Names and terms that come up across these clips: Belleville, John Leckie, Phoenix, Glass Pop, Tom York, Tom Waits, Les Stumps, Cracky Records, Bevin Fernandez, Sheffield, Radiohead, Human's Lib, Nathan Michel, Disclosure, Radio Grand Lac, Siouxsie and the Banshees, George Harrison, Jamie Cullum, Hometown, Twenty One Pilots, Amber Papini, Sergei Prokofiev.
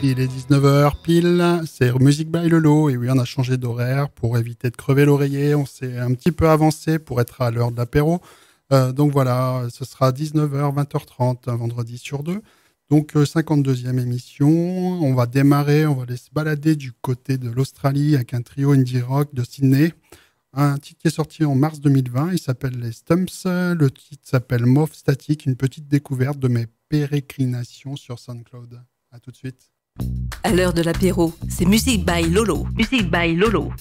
Il est 19h pile, c'est Music by Lolo, et oui, on a changé d'horaire pour éviter de crever l'oreiller, on s'est un petit peu avancé pour être à l'heure de l'apéro. Donc voilà, ce sera 19h, 20h30, un vendredi sur deux. Donc 52e émission, on va démarrer, on va aller se balader du côté de l'Australie avec un trio indie rock de Sydney. Un titre qui est sorti en mars 2020, il s'appelle Les Stumps, le titre s'appelle Morph Static, une petite découverte de mes pérégrinations sur SoundCloud. A tout de suite. À l'heure de l'apéro, c'est Music by Lolo. Music by Lolo.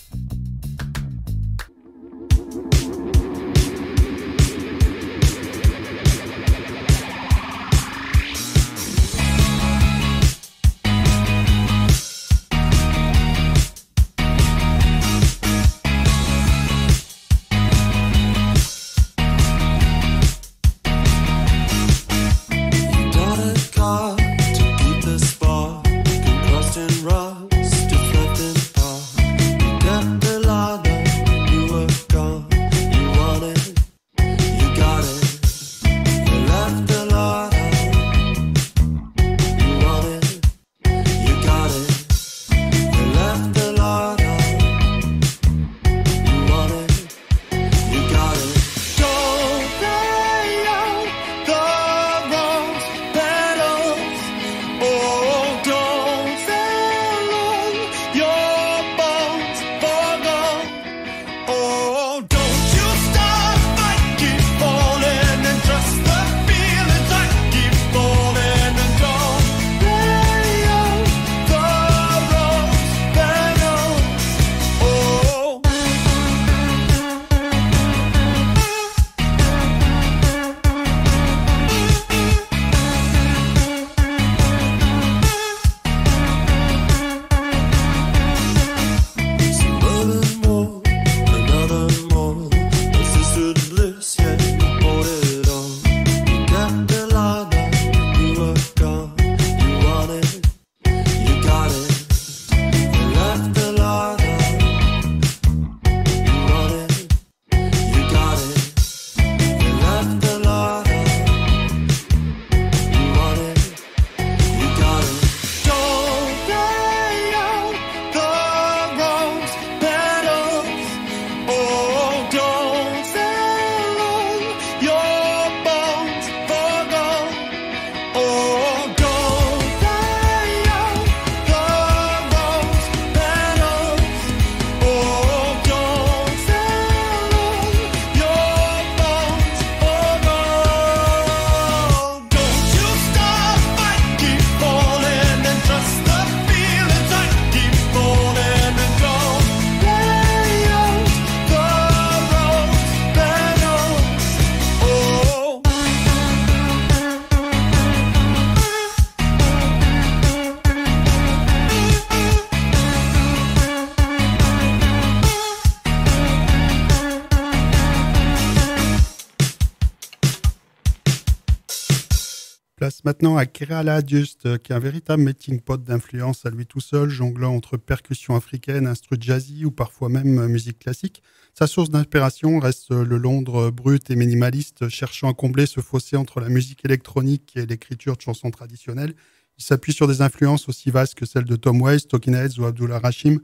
Maintenant à Kerala Adjust, qui est un véritable melting pot d'influence à lui tout seul, jonglant entre percussions africaines, instruments jazzy ou parfois même musique classique. Sa source d'inspiration reste le Londres brut et minimaliste, cherchant à combler ce fossé entre la musique électronique et l'écriture de chansons traditionnelles. Il s'appuie sur des influences aussi vastes que celles de Tom Waits, Talking Heads ou Abdullah Rachim.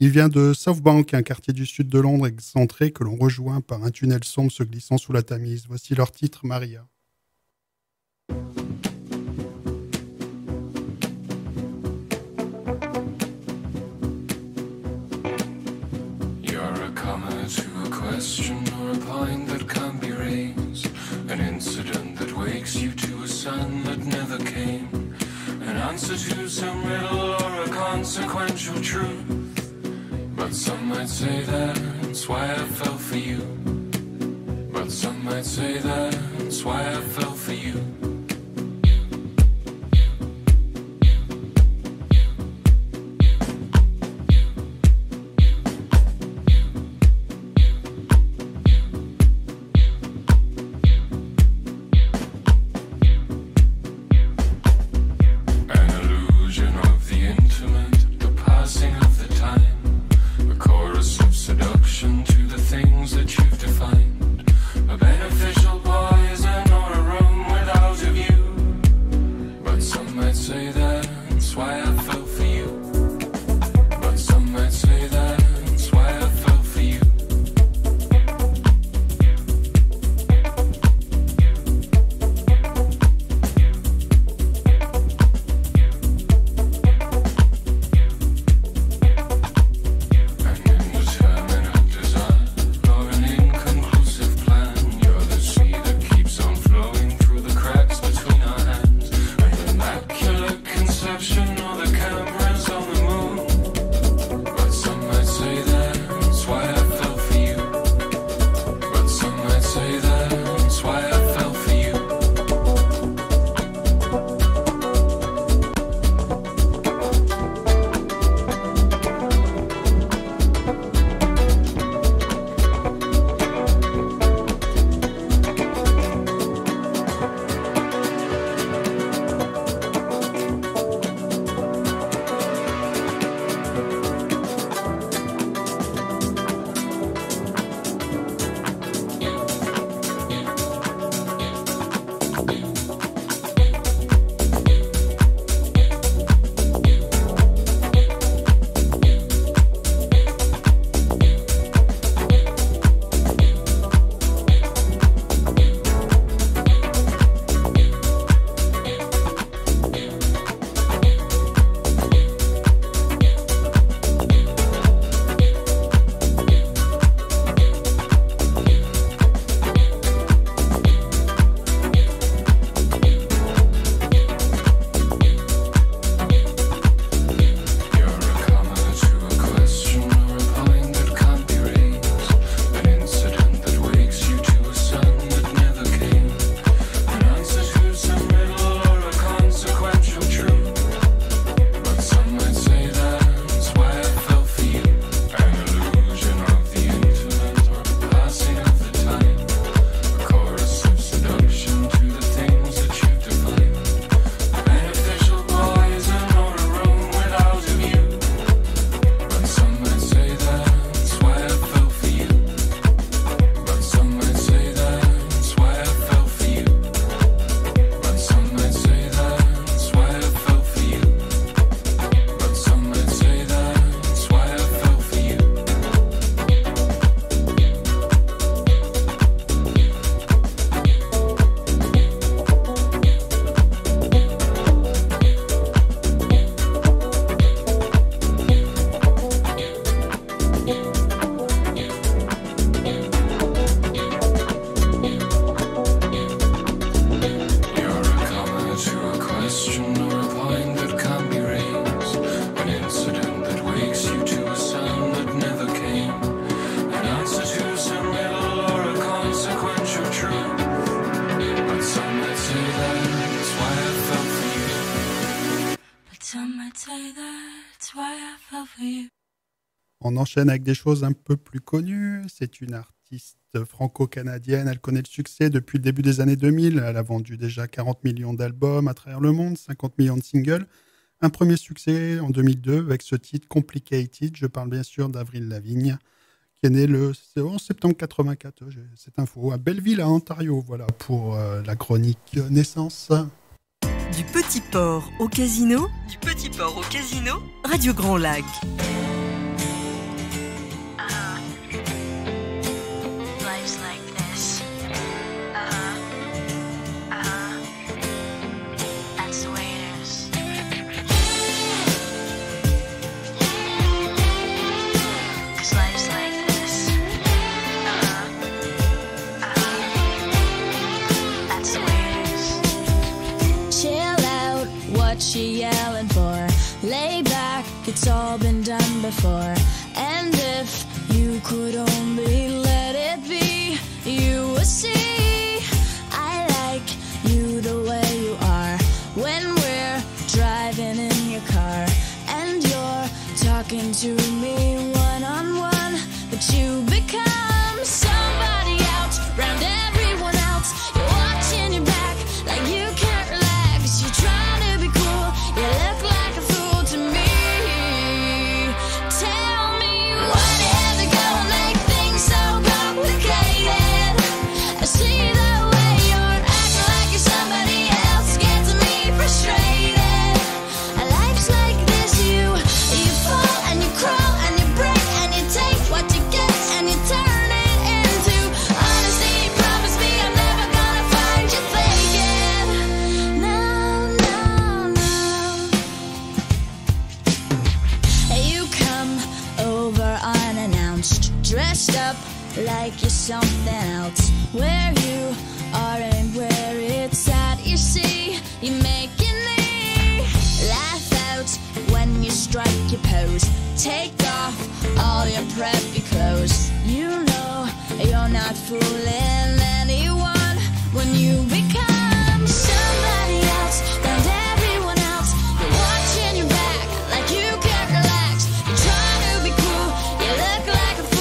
Il vient de Southbank, un quartier du sud de Londres excentré que l'on rejoint par un tunnel sombre se glissant sous la Tamise. Voici leur titre, Maria. Or a point that can't be raised, an incident that wakes you to a sun that never came, an answer to some riddle or a consequential truth. But some might say that's why I fell for you. But some might say that's why I fell for you. To the things that you've defined, a beneficial poison or a room without On enchaîne avec des choses un peu plus connues. C'est une artiste franco-canadienne. Elle connaît le succès depuis le début des années 2000. Elle a vendu déjà 40 millions d'albums à travers le monde, 50 millions de singles. Un premier succès en 2002 avec ce titre Complicated. Je parle bien sûr d'Avril Lavigne, qui est née le 11 septembre 84. J'ai cette info à Belleville, à Ontario. Voilà pour la chronique naissance. Du petit port au casino. Du petit port au casino. Radio Grand Lac. She yelling for lay back, it's all been done before. And if you could only let it be, you would see. I like you the way you are when we're driving in your car and you're talking to me one-on-one, but you become somebody else round everyone else. You're watching your back like you can't relax. You're trying to. You look like a fool to me. Tell me, why the hell they gonna make things so complicated? I see the way you're acting like you're somebody else gets me frustrated. Life's like this, you fall and you crawl and you break and you take what you get and you turn it into honesty. Promise me I'm never gonna find you faking. Dressed up like you're something else, where you aren't where it's at. You see, you're making me laugh out when you strike your pose. Take off all your preppy clothes. You know you're not fooling anyone when you become somebody else and everyone else. You're watching your back like you can't relax. You're trying to be cool. You look like a fool.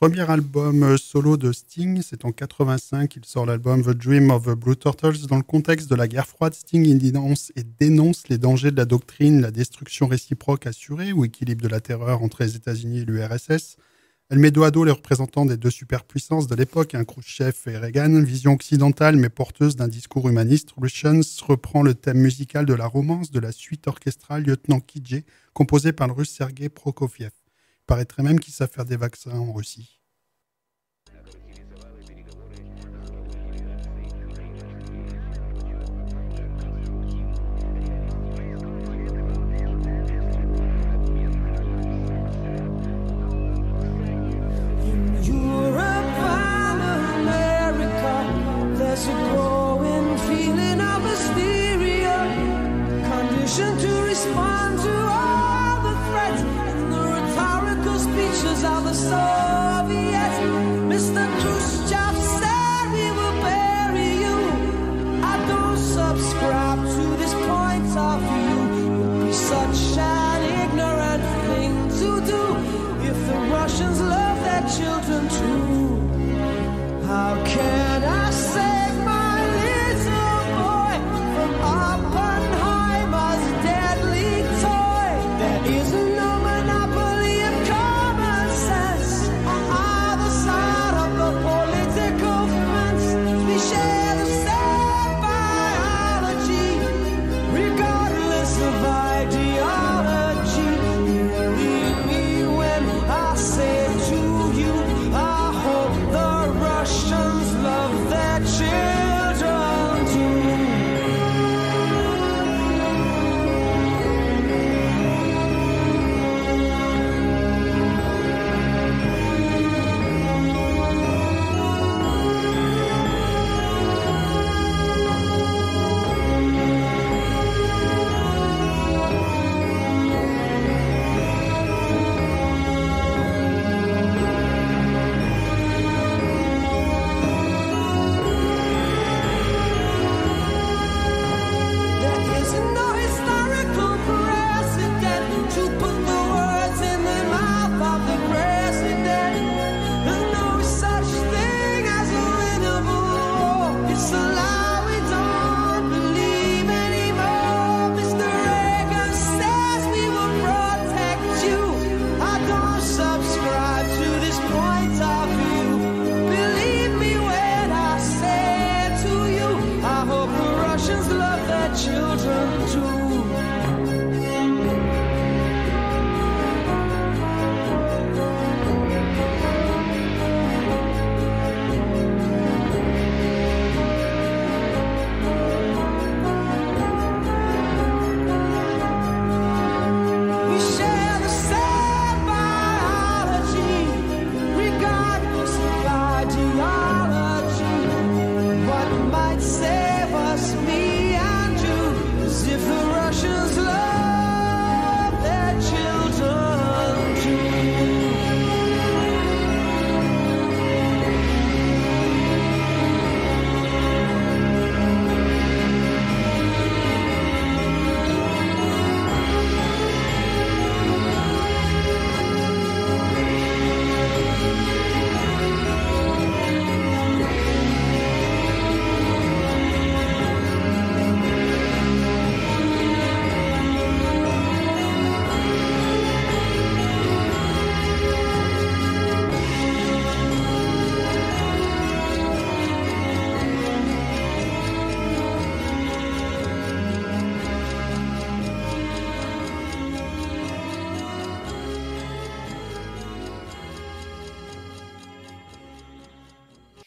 Premier album solo de Sting, c'est en 85, il sort l'album The Dream of the Blue Turtles. Dans le contexte de la guerre froide, Sting énonce et dénonce les dangers de la doctrine, la destruction réciproque assurée ou équilibre de la terreur entre les États-Unis et l'URSS, Elle met dos à dos les représentants des deux superpuissances de l'époque, un Khrouchtchev et Reagan, vision occidentale mais porteuse d'un discours humaniste. Russians reprend le thème musical de la romance de la suite orchestrale Lieutenant Kijé, composée par le russe Sergei Prokofiev. Il paraîtrait même qu'il savent faire des vaccins en Russie.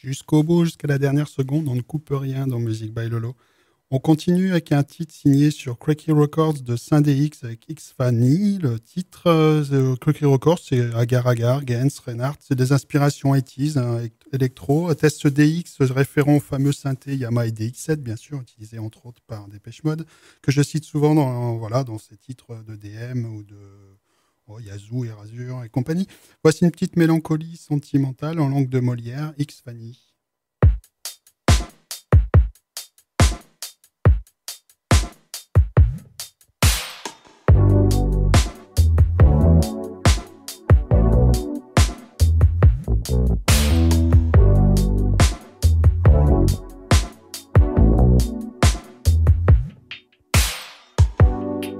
Jusqu'au bout, jusqu'à la dernière seconde, on ne coupe rien dans Music by Lolo. On continue avec un titre signé sur Cracky Records de Saint-DX avec X-Fanny. Le titre Cracky Records, c'est Agar-Agar, Gens, Reinhardt. C'est des inspirations 80s, électro. Test DX référent au fameux synthé Yamaha DX7, bien sûr, utilisé entre autres par Depeche Mode, que je cite souvent dans ces titres de DM ou de... Yazoo, Erasure et compagnie. Voici une petite mélancolie sentimentale en langue de Molière, X-Fanny.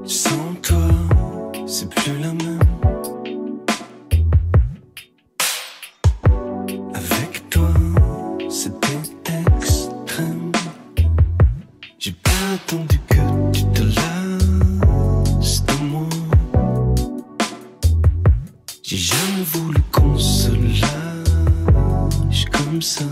Sans toi, c'est plus la même. J'ai jamais voulu qu'on se lâche comme ça.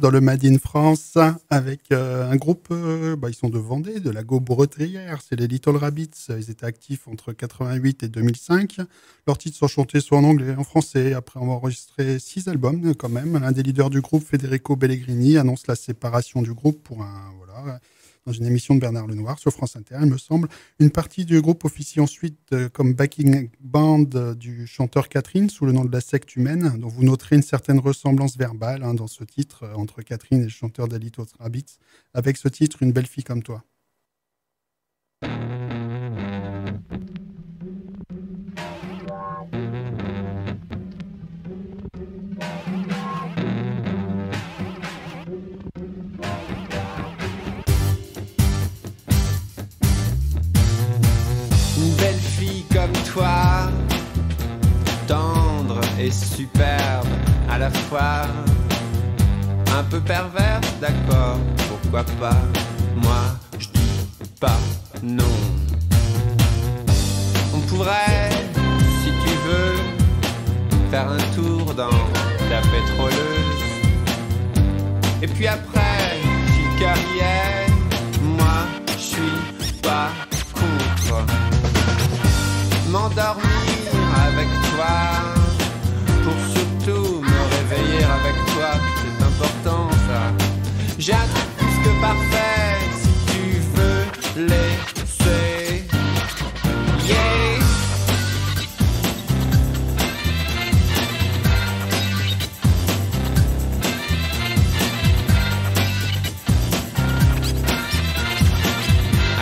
Dans le Made in France avec un groupe, ils sont de Vendée, de la Gaube-Bretrière, c'est les Little Rabbits. Ils étaient actifs entre 88 et 2005. Leurs titres sont chantés soit en anglais et en français. Après, on va enregistrer 6 albums quand même. L'un des leaders du groupe, Federico Bellegrini, annonce la séparation du groupe pour dans une émission de Bernard Lenoir sur France Inter, il me semble. Une partie du groupe officie ensuite comme backing band du chanteur Catherine, sous le nom de la secte humaine, dont vous noterez une certaine ressemblance verbale dans ce titre entre Catherine et le chanteur des Little Rabbits, avec ce titre « Une belle fille comme toi ». Toi, tendre et superbe à la fois, un peu perverse, d'accord, pourquoi pas, moi je dis pas non. On pourrait, si tu veux, faire un tour dans la pétroleuse, et puis après, si le cœur y est, moi je suis pas contre. M'endormir avec toi, pour surtout me réveiller avec toi, c'est important ça. J'ai un truc plus que parfait, si tu veux laisser. Yeah.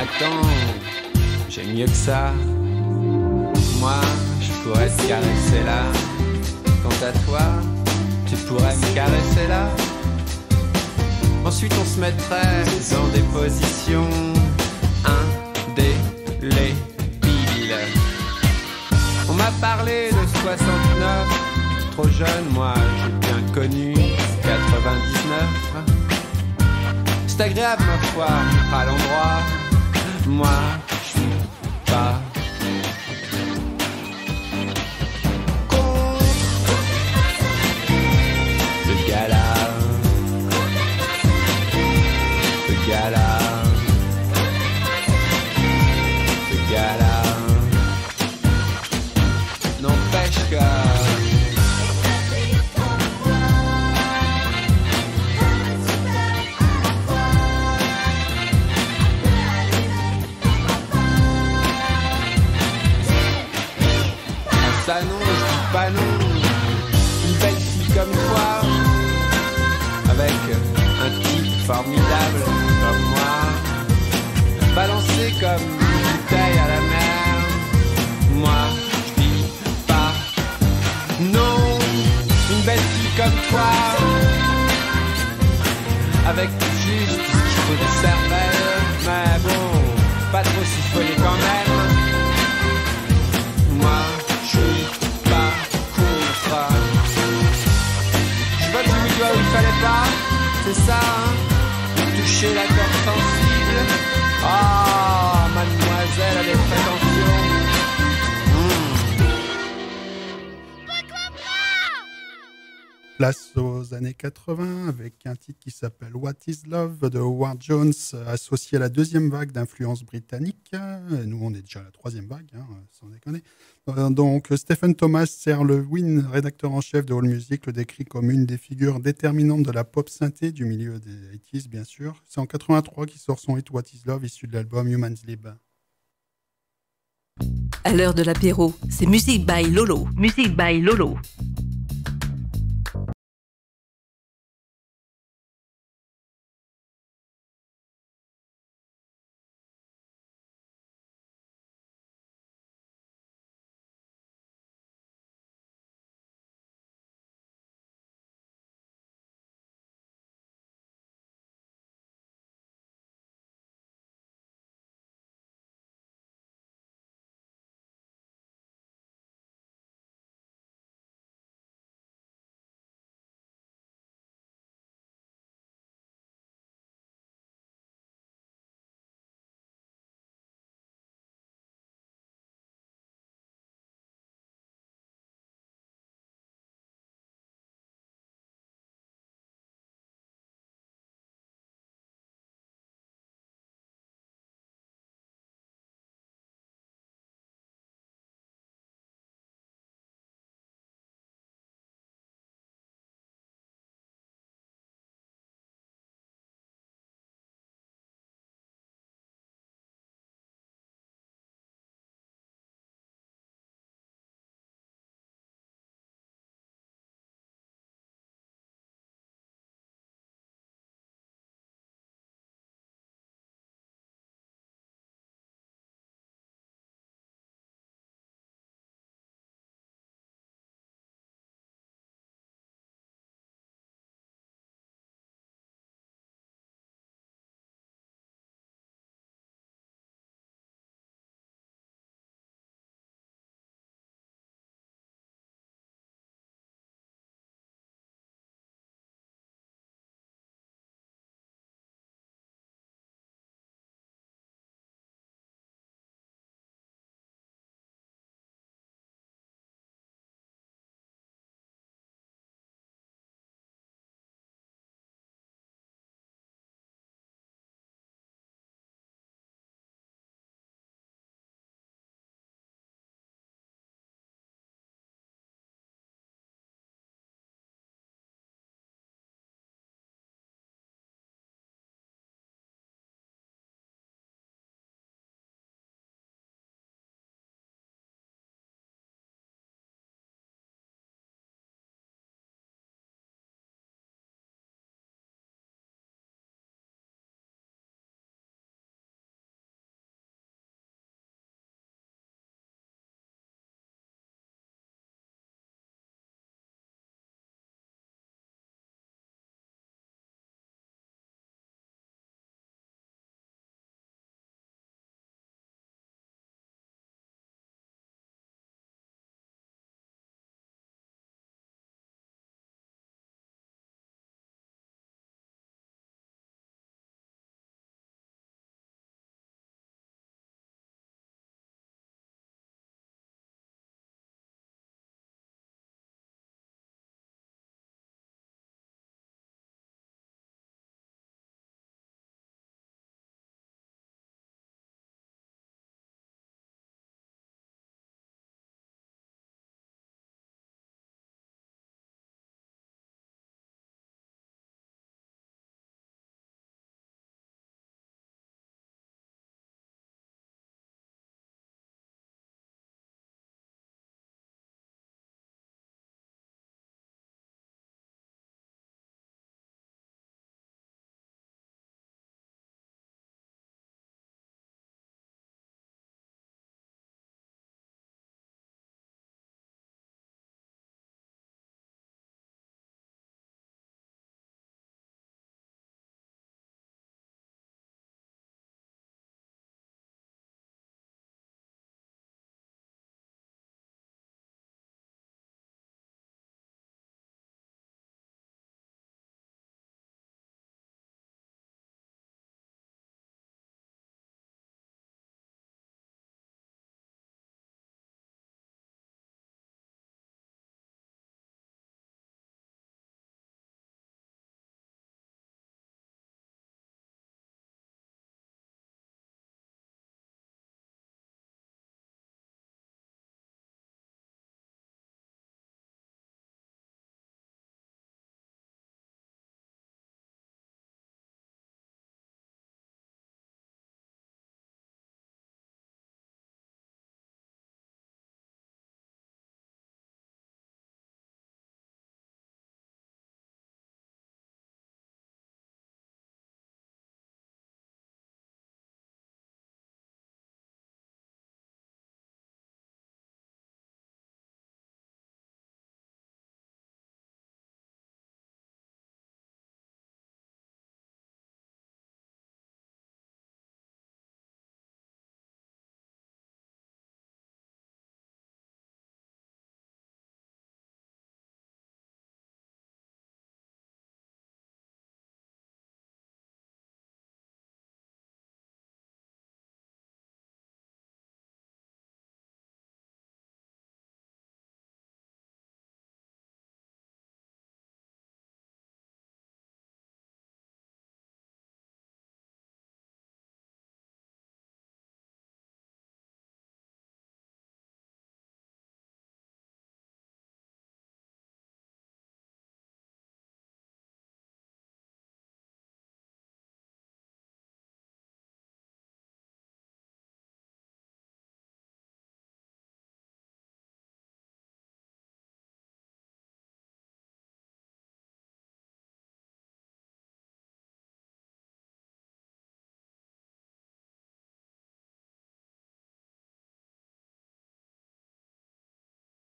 Attends, j'ai mieux que ça. Moi, je pourrais te caresser là. Quant à toi, tu pourrais me caresser là. Ensuite, on se mettrait dans des positions indélébiles. On m'a parlé de 69, trop jeune, moi, j'ai bien connu 99. C'est agréable, ma foi, à l'endroit. Moi, je suis pas. Le gala, formidable comme moi, balancé comme une bouteille à la mer. Moi, je vis pas. Non, une belle fille comme toi, avec juste ce qu'il faut de cervelle, mais bon, pas trop siffler quand même. Moi, je suis pas contre. Je vois du bout de doigt où il fallait pas, c'est ça, hein, toucher la corde sensible. Ah, oh, mademoiselle a des prétentions. Place aux années 80 avec un titre qui s'appelle What is Love de Howard Jones, associé à la deuxième vague d'influence britannique. Nous, on est déjà à la troisième vague, hein, sans déconner. Donc, Stephen Thomas Erlewine, rédacteur en chef de Allmusic, le décrit comme une des figures déterminantes de la pop synthé du milieu des 80s, bien sûr. C'est en 83 qu'il sort son hit What is Love, issu de l'album Human's Lib. À l'heure de l'apéro, c'est Music by Lolo. Music by Lolo.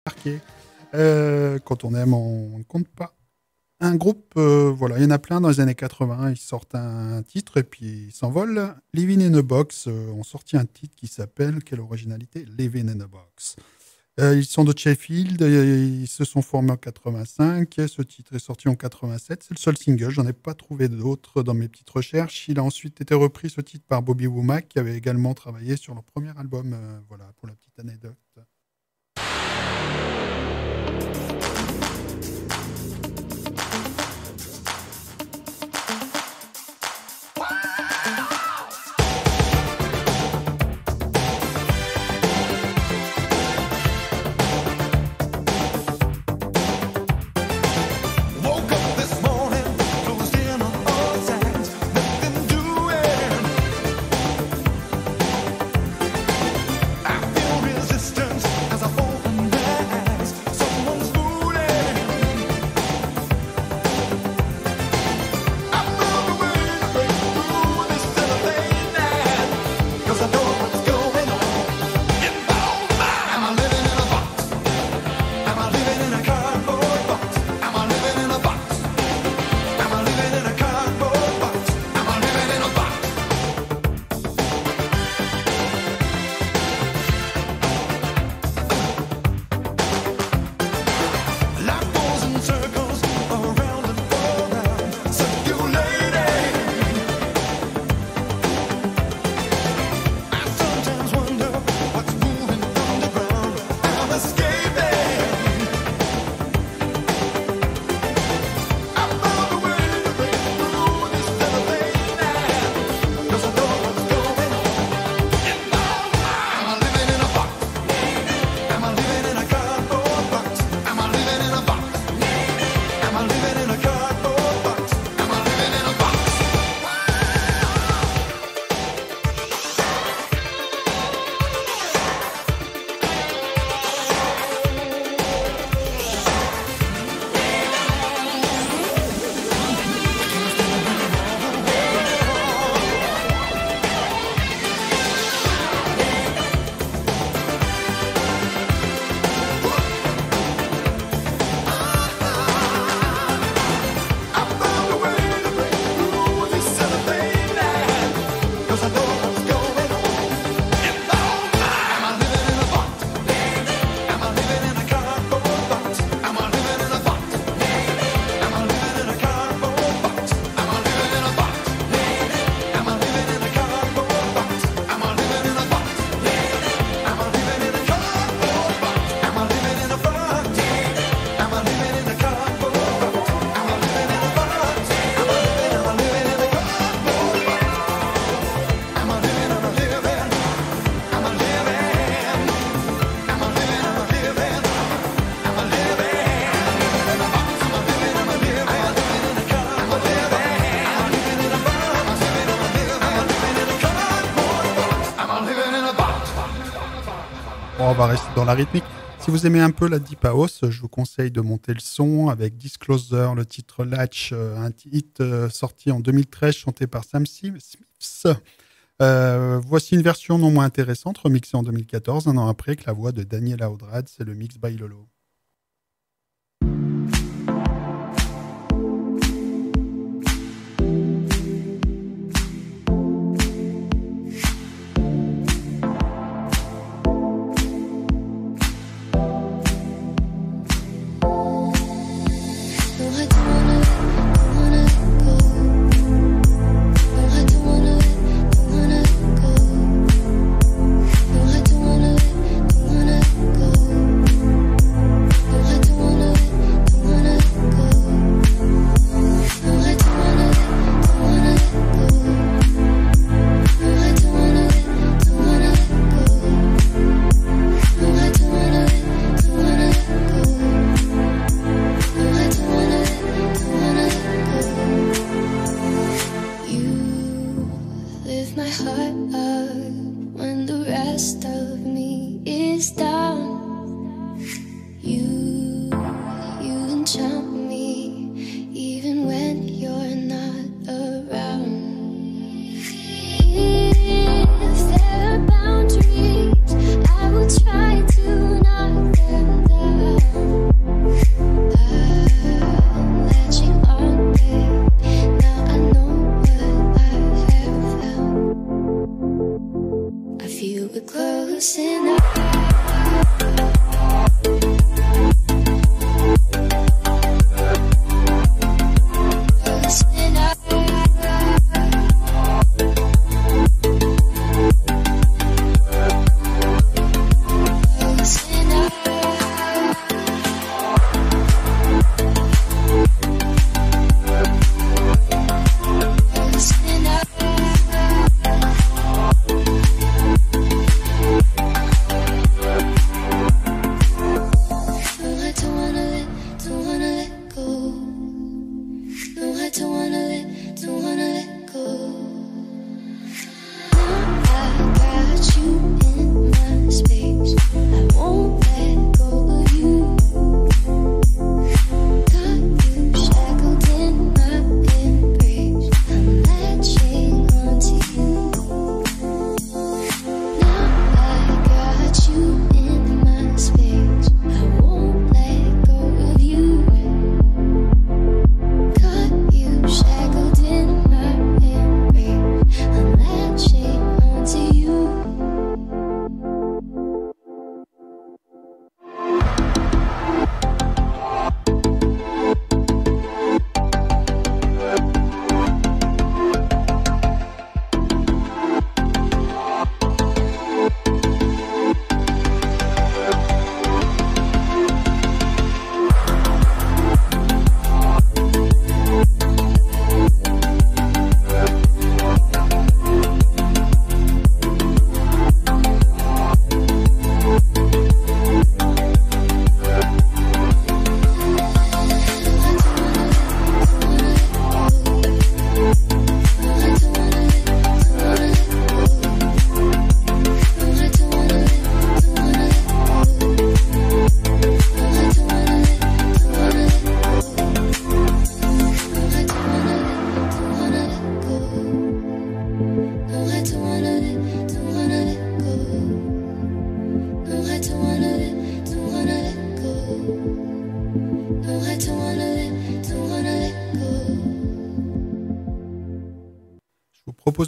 marqué. Quand on aime, on ne compte pas. Un groupe, voilà, il y en a plein dans les années 80. Ils sortent un titre et puis ils s'envolent. Living in a Box ont sorti un titre qui s'appelle, quelle originalité, Living in a Box. Ils sont de Sheffield, ils se sont formés en 85, ce titre est sorti en 87, c'est le seul single, j'en ai pas trouvé d'autres dans mes petites recherches. Il a ensuite été repris ce titre par Bobby Womack, qui avait également travaillé sur leur premier album, voilà pour la petite anecdote. On va rester dans la rythmique. Si vous aimez un peu la deep house, je vous conseille de monter le son avec Disclosure, le titre Latch, un hit sorti en 2013, chanté par Sam Smith. Voici une version non moins intéressante, remixée en 2014, un an après, avec la voix de Daniel Aoudrad, c'est le Mix by Lolo. Try to knock them down. I feel we're closing up.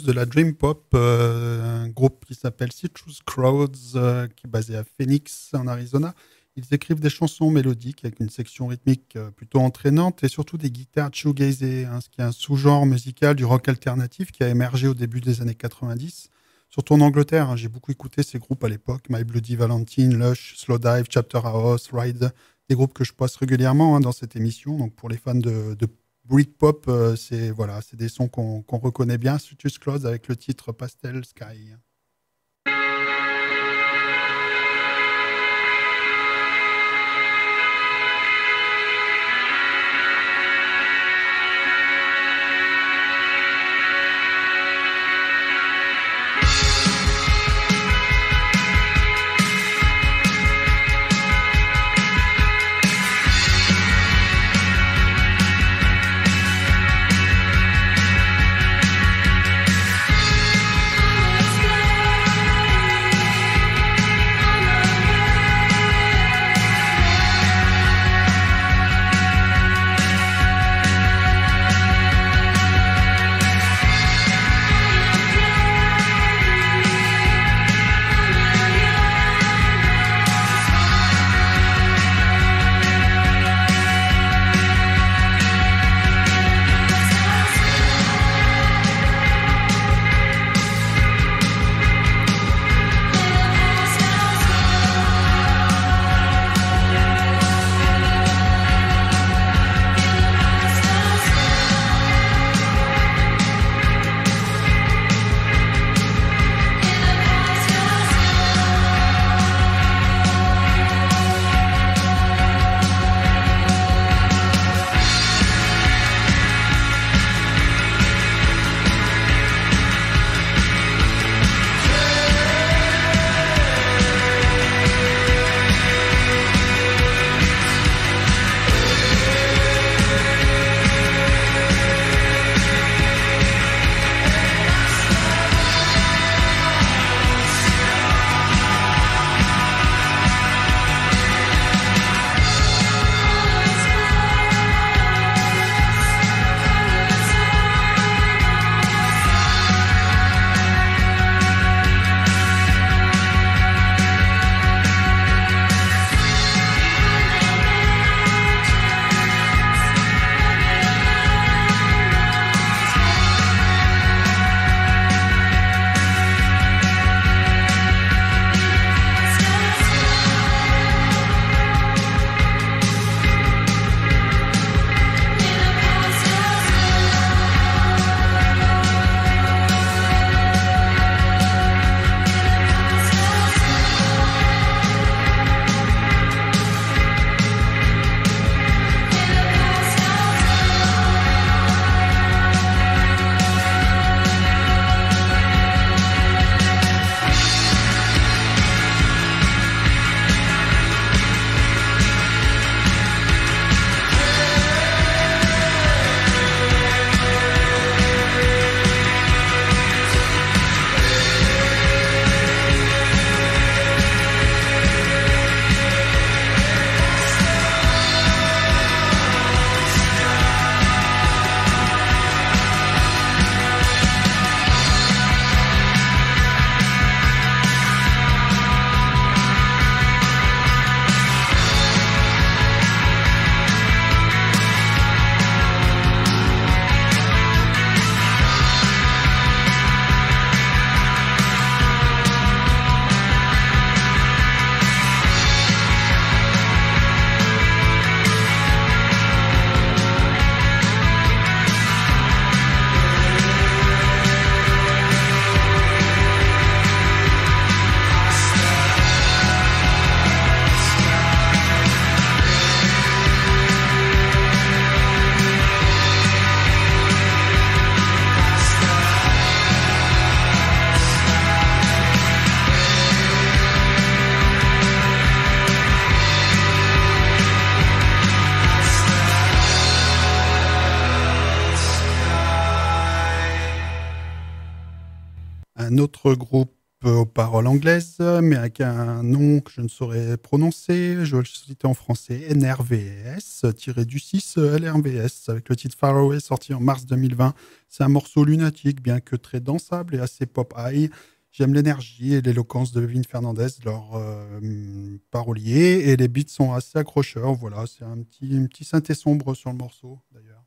De la Dream Pop, un groupe qui s'appelle Citrus Crowds, qui est basé à Phoenix en Arizona. Ils écrivent des chansons mélodiques avec une section rythmique plutôt entraînante et surtout des guitares shoegazées, hein, ce qui est un sous-genre musical du rock alternatif qui a émergé au début des années 90, surtout en Angleterre. Hein, j'ai beaucoup écouté ces groupes à l'époque, My Bloody Valentine, Lush, Slowdive, Chapter House, Ride, des groupes que je passe régulièrement hein, dans cette émission. Donc pour les fans de Britpop, c'est voilà, c'est des sons qu'on reconnaît bien. Citrus Crowds avec le titre Pastel Sky. Let's go. d'autres groupes aux paroles anglaises, mais avec un nom que je ne saurais prononcer. Je vais le citer en français, NRVS-6LRVS, avec le titre Far Away, sorti en mars 2020. C'est un morceau lunatique, bien que très dansable et assez pop-high. J'aime l'énergie et l'éloquence de Bevin Fernandez, leur parolier, et les beats sont assez accrocheurs. Voilà, c'est une petite synthé sombre sur le morceau, d'ailleurs.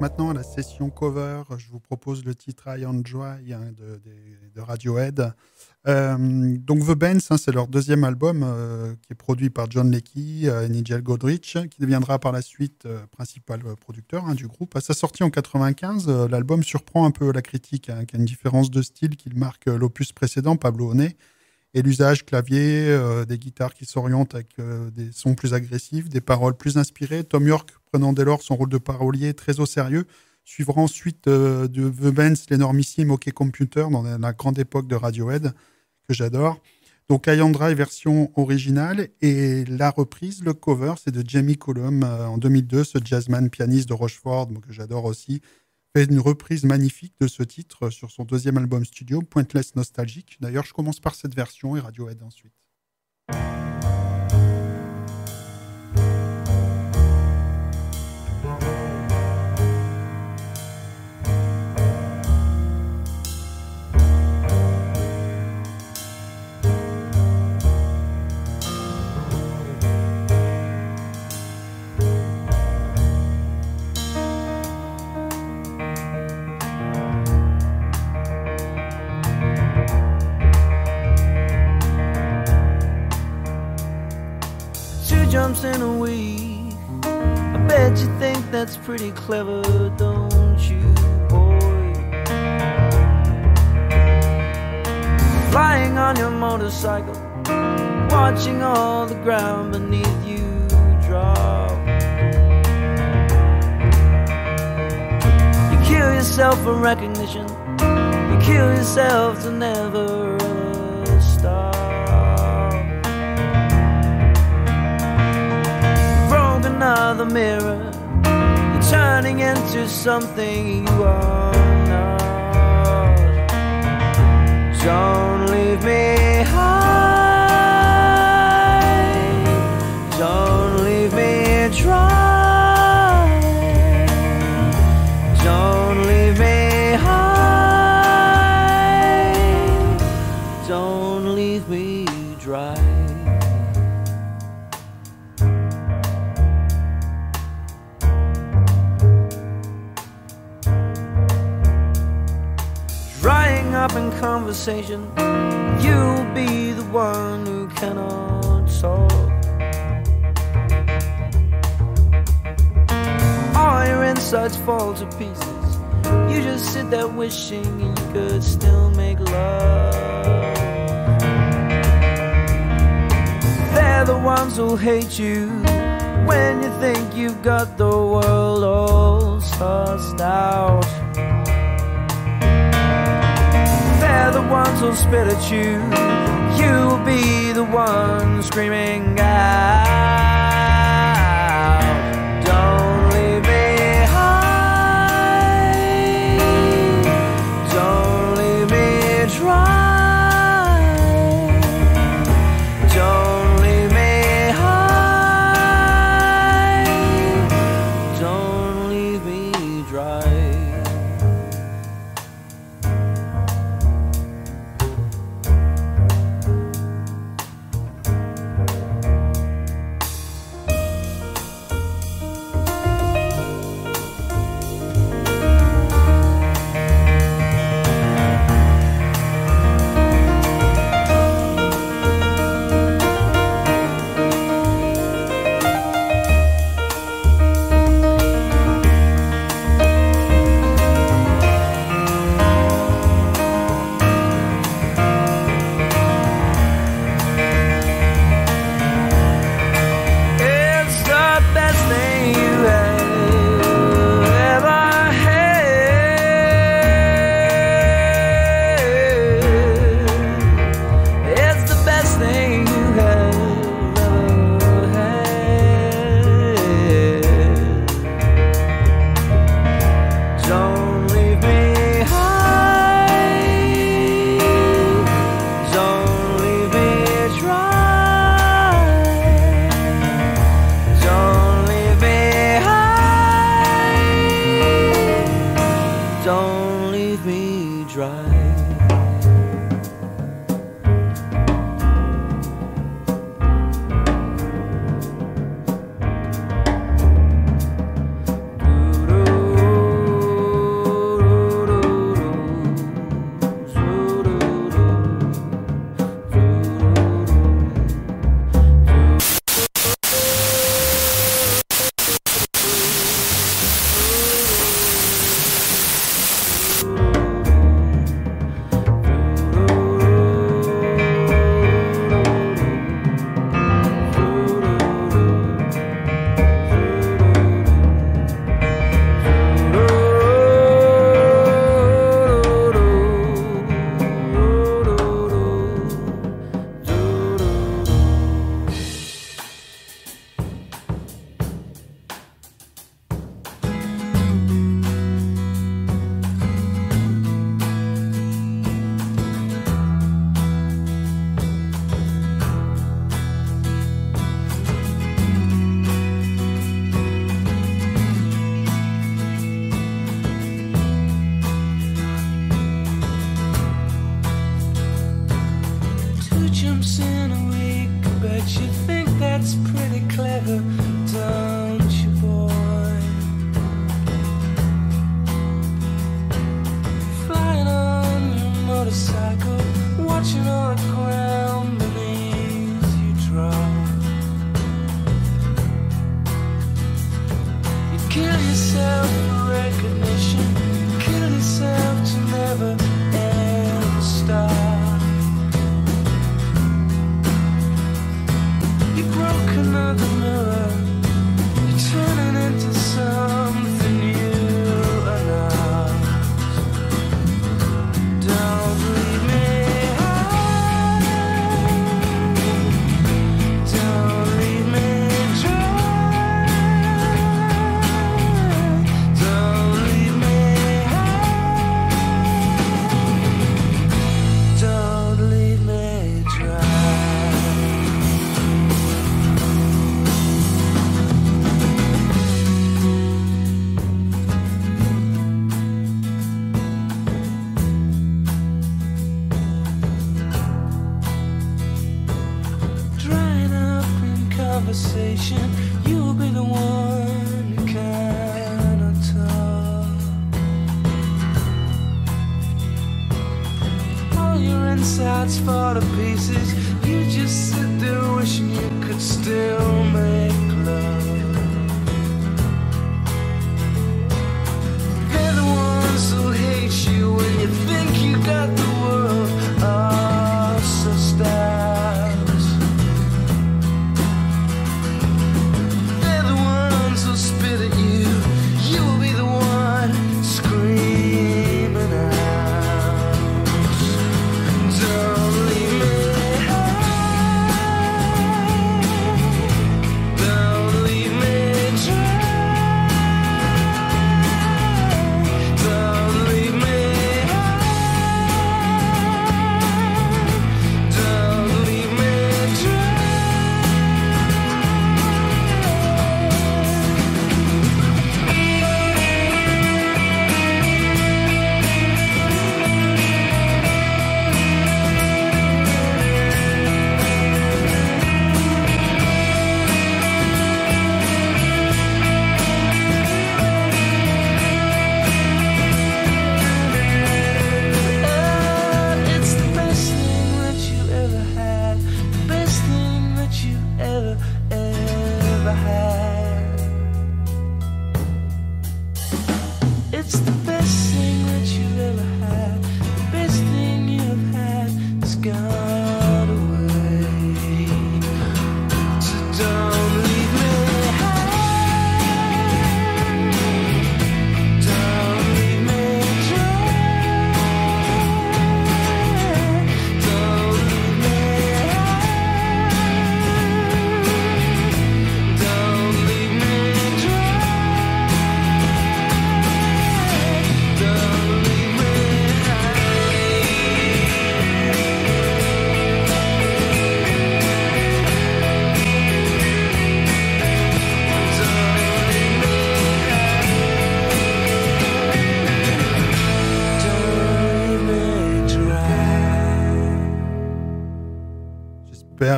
Maintenant, à la session cover, je vous propose le titre High and Dry de Radiohead. Donc The Bends, hein, c'est leur deuxième album qui est produit par John Leckie et Nigel Godrich, qui deviendra par la suite principal producteur du groupe. À sa sortie en 1995, l'album surprend un peu la critique, avec une différence de style qui marque l'opus précédent, Pablo Honey, et l'usage clavier, des guitares qui s'orientent avec des sons plus agressifs, des paroles plus inspirées. Tom York, prenant dès lors son rôle de parolier très au sérieux, suivra ensuite de The Bends l'énormissime OK Computer dans la grande époque de Radiohead, que j'adore. Donc High and Dry version originale, et la reprise, le cover, c'est de Jamie Cullum en 2002, ce jazzman pianiste de Rochford, que j'adore aussi, fait une reprise magnifique de ce titre sur son deuxième album studio, Pointless Nostalgic. D'ailleurs, je commence par cette version et Radiohead ensuite. Jumps in a week. I bet you think that's pretty clever, don't you, boy? Flying on your motorcycle, watching all the ground beneath you drop. You kill yourself for recognition, you kill yourself to never stop. You broke another mirror, you're turning into something you are not. Don't leave me high. Don't leave me dry. Don't leave me high. Don't leave me dry. Drying up in conversation, you'll be the one who cannot talk. All your insides fall to pieces. You just sit there wishing you could still make love. They're the ones who hate you when you think you've got the world all sussed out. They're the ones who spit at you. You'll be the one screaming out. Don't.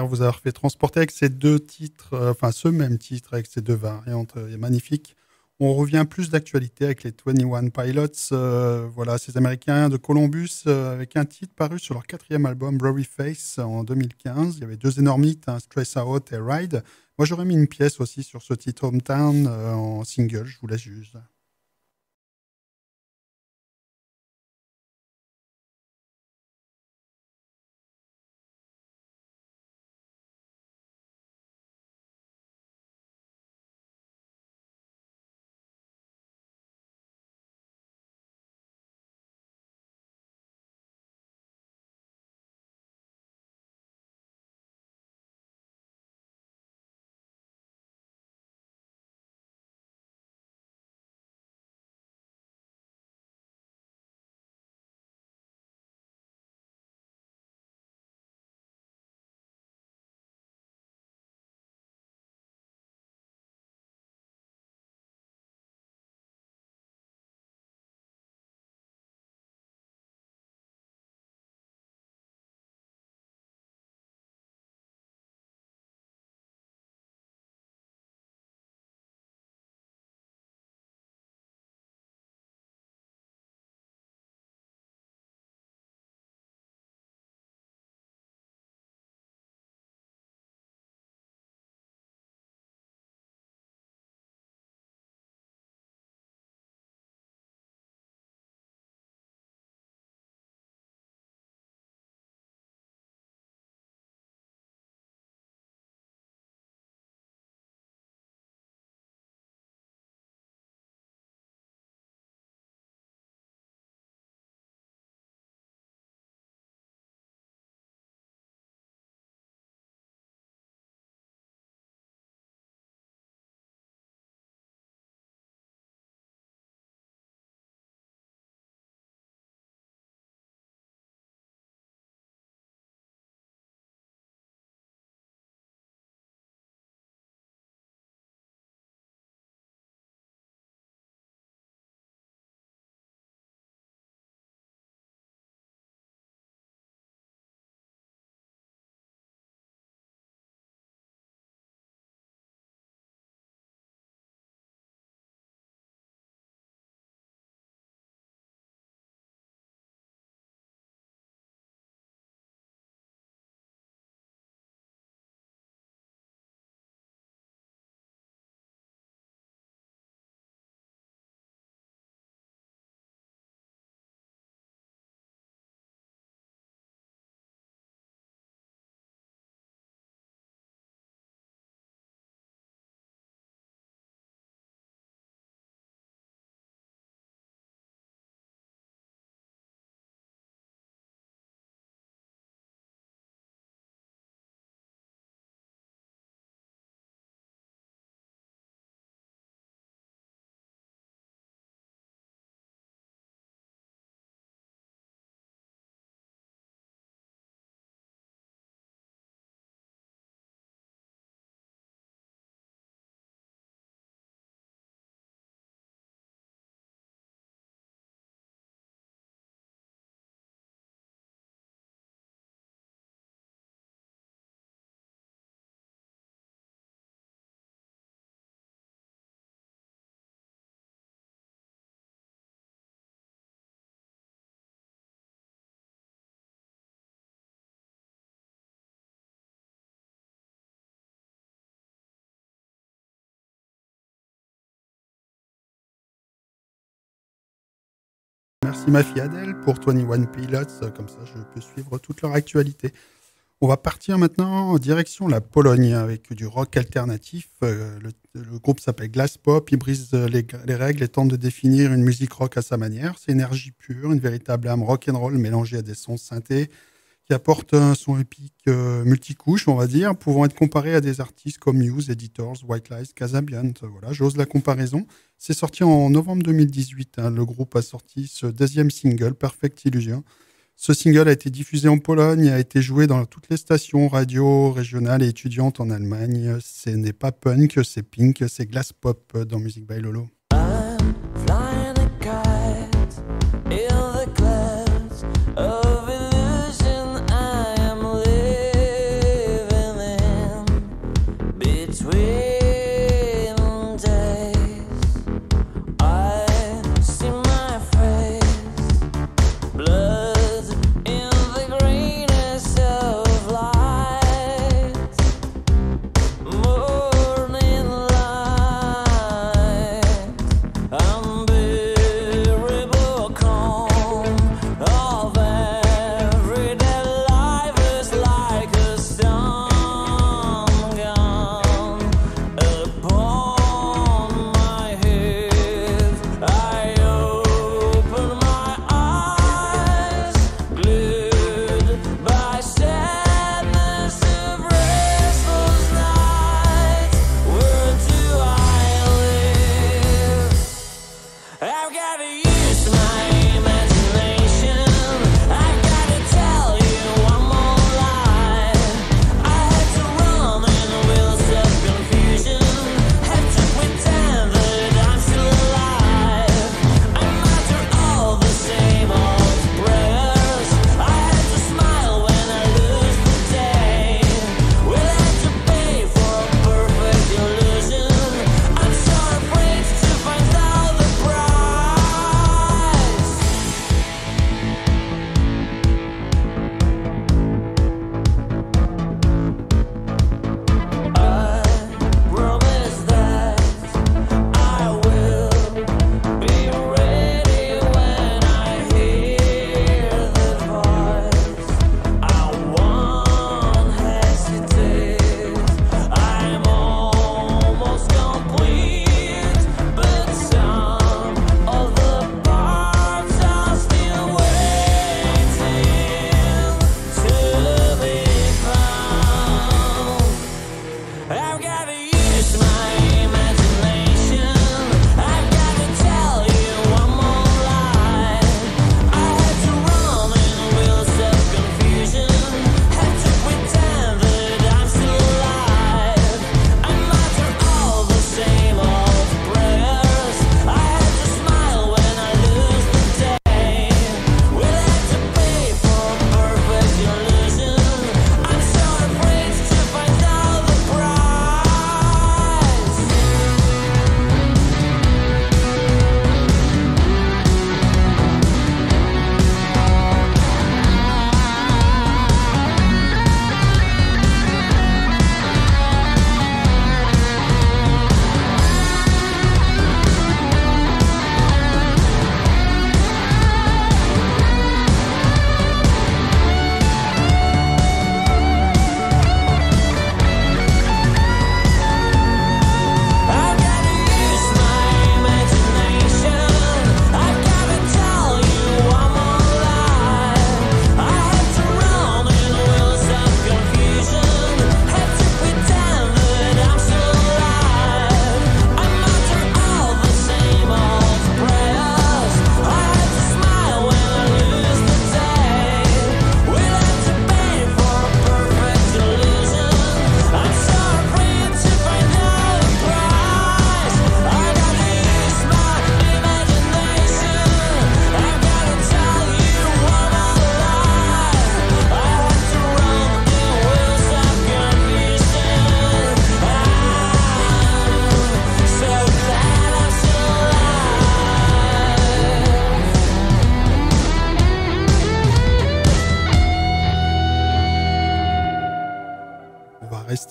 vous avoir fait transporter avec ces deux titres, enfin ce même titre avec ces deux variantes magnifiques. On revient plus d'actualité avec les 21 Pilots, voilà, ces Américains de Columbus, avec un titre paru sur leur quatrième album, Blurry Face, en 2015. Il y avait deux énormes hits, hein, Stress Out et Ride. Moi, j'aurais mis une pièce aussi sur ce titre Hometown en single, je vous la juge. Merci ma fille Adèle pour 21 Pilots, comme ça je peux suivre toute leur actualité. On va partir maintenant en direction la Pologne avec du rock alternatif. Le groupe s'appelle Glass Pop, il brise les règles et tente de définir une musique rock à sa manière. C'est énergie pure, une véritable âme rock'n'roll mélangée à des sons synthés qui apportent un son épique multicouche, on va dire, pouvant être comparé à des artistes comme Muse, Editors, White Lies, Casabian. Voilà, j'ose la comparaison. C'est sorti en novembre 2018. Hein, le groupe a sorti ce deuxième single, Perfect Illusion. Ce single a été diffusé en Pologne et a été joué dans toutes les stations radio, régionales et étudiantes en Allemagne. Ce n'est pas punk, c'est pink, c'est Glass Pop dans Music by Lolo.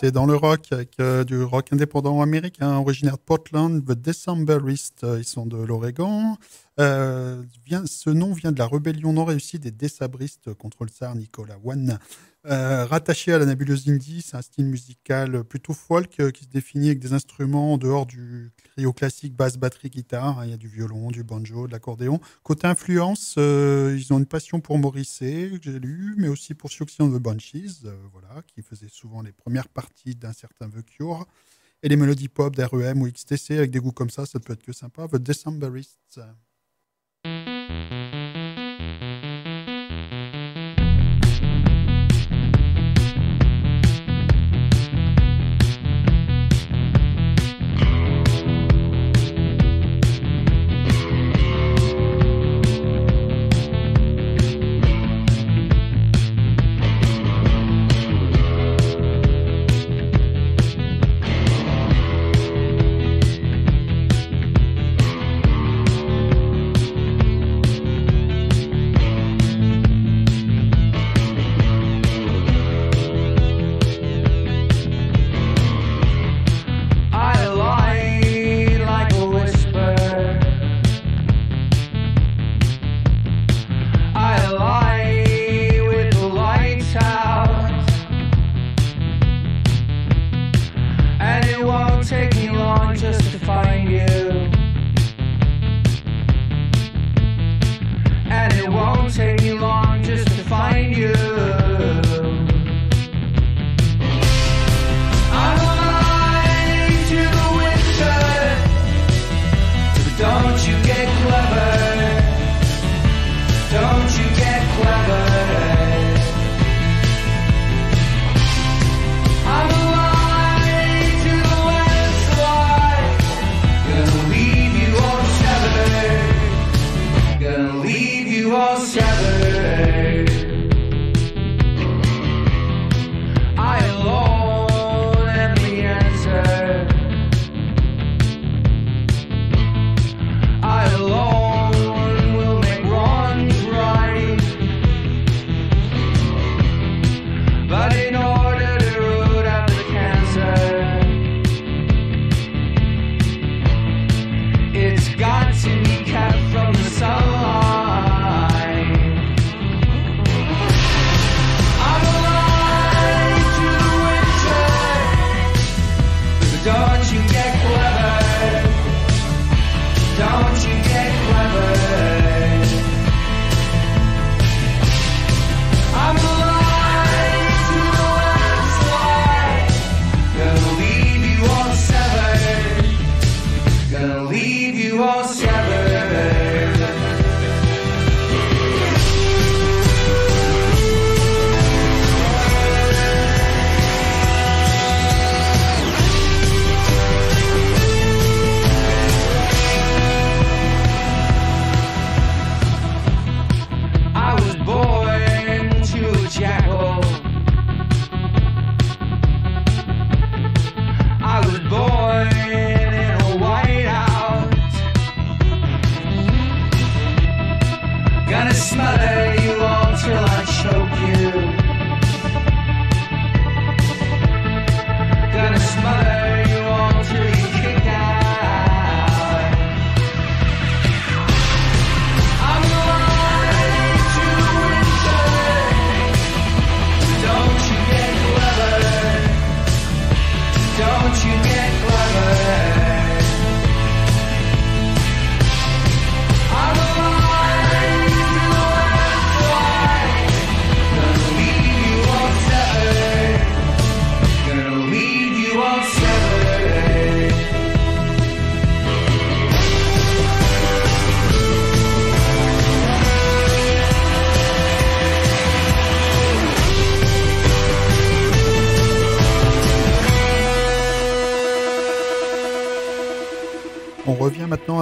resté dans le rock avec du rock indépendant américain, originaire de Portland, The Decemberists, ils sont de l'Oregon. Ce nom vient de la rébellion non réussie des Décembristes contre le tsar Nicolas I. Rattaché à la nébuleuse indie, c'est un style musical plutôt folk qui se définit avec des instruments en dehors du trio classique basse, batterie, guitare. Il y a du violon, du banjo, de l'accordéon. Côté influence, ils ont une passion pour Morrissey, que j'ai lu, mais aussi pour Siouxsie and the Banshees, voilà, qui faisait souvent les premières parties d'un certain The Cure. Et les mélodies pop d'REM ou XTC, avec des goûts comme ça peut être que sympa. The Decemberists.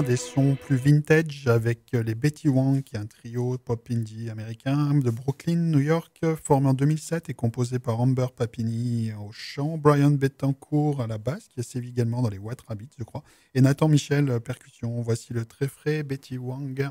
Des sons plus vintage avec les Betty Wong, qui est un trio pop indie américain de Brooklyn, New York, formé en 2007 et composé par Amber Papini au chant, Brian Bettencourt à la basse, qui a sévi également dans les White Rabbits, je crois, et Nathan Michel percussion. Voici le très frais Betty Wong.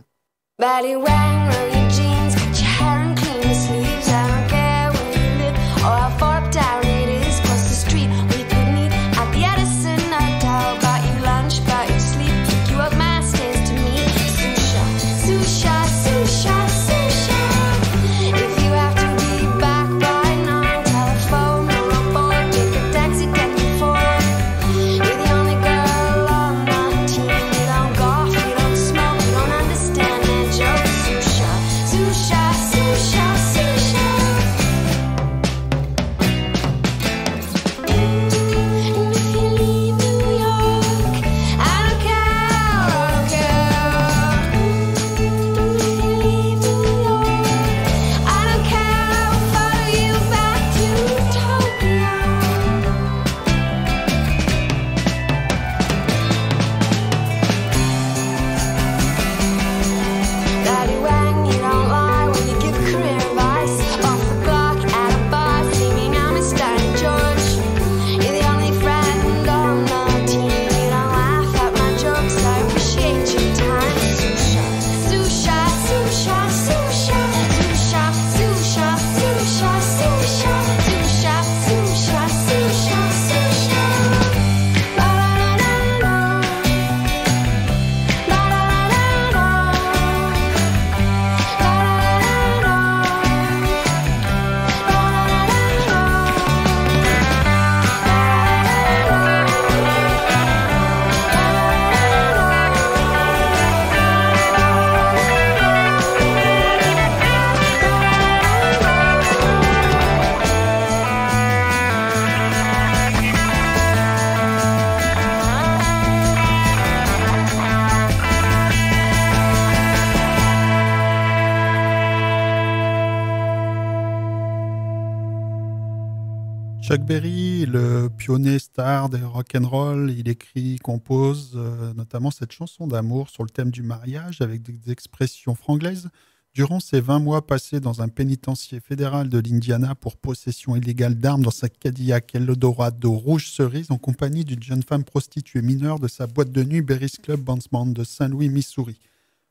Chuck Berry, le pionnier star des rock'n'roll, il écrit, compose notamment cette chanson d'amour sur le thème du mariage avec des expressions franglaises. Durant ses 20 mois passés dans un pénitencier fédéral de l'Indiana pour possession illégale d'armes dans sa Cadillac Eldorado rouge cerise en compagnie d'une jeune femme prostituée mineure de sa boîte de nuit Berry's Club Bandsman de Saint-Louis, Missouri.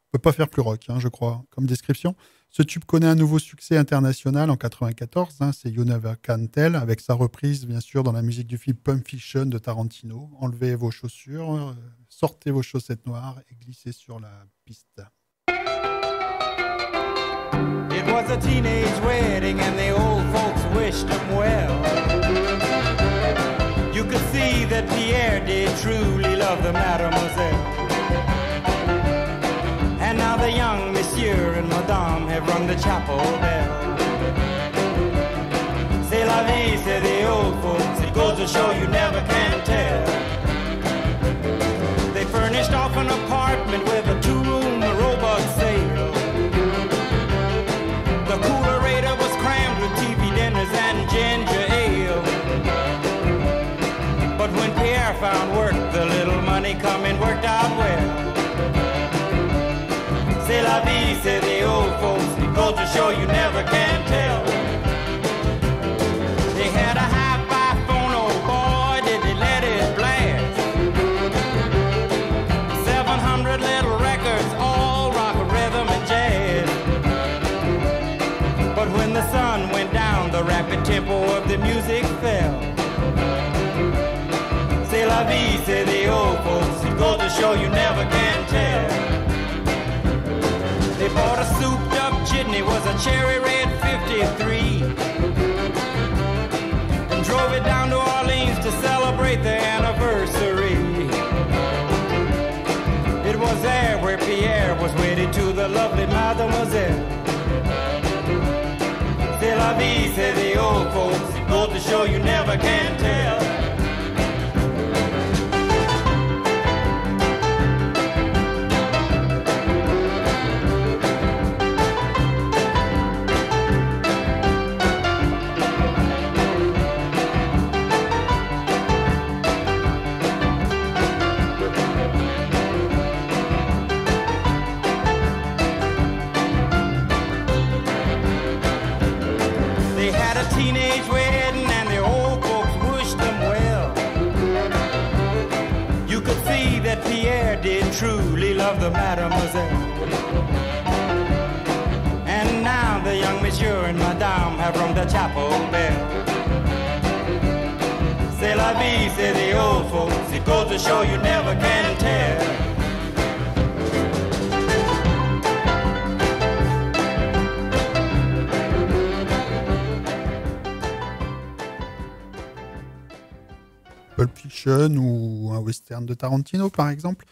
On peut pas faire plus rock, hein, je crois, comme description. Ce tube connaît un nouveau succès international en 1994, hein, c'est You Never Can Tell, avec sa reprise, bien sûr, dans la musique du film Pulp Fiction de Tarantino. Enlevez vos chaussures, sortez vos chaussettes noires et glissez sur la piste. It was a teenage wedding and the old folks wished them well. You could see that Pierre did truly love the mademoiselle. And now the young monsieur and madame have rung the chapel bell. C'est la vie, say the old folks, it goes to show you never can tell. They furnished off an apartment with a two-room robot sale. The coolerator was crammed with TV dinners and ginger ale. But when Pierre found work, the little money coming worked out well. C'est la vie, say the old folks, it goes to show you never can tell. They had a hi-fi phone, oh boy, did they let it blast. 700 little records, all rock, rhythm, and jazz. But when the sun went down, the rapid tempo of the music fell. C'est la vie, say the old folks, it goes to show you never can tell. They bought a souped-up chitney, was a cherry red 53, and drove it down to Orleans to celebrate the anniversary. It was there where Pierre was wedded to the lovely mademoiselle. C'est la vie, say the old folks, it goes to show you never can tell. Truly love the mademoiselle. And now the young monsieur and madame have rung the chapel bell. C'est la vie, say the old folks, it goes to show you never can tell. Pulp Fiction ou un western de Tarantino, par exemple.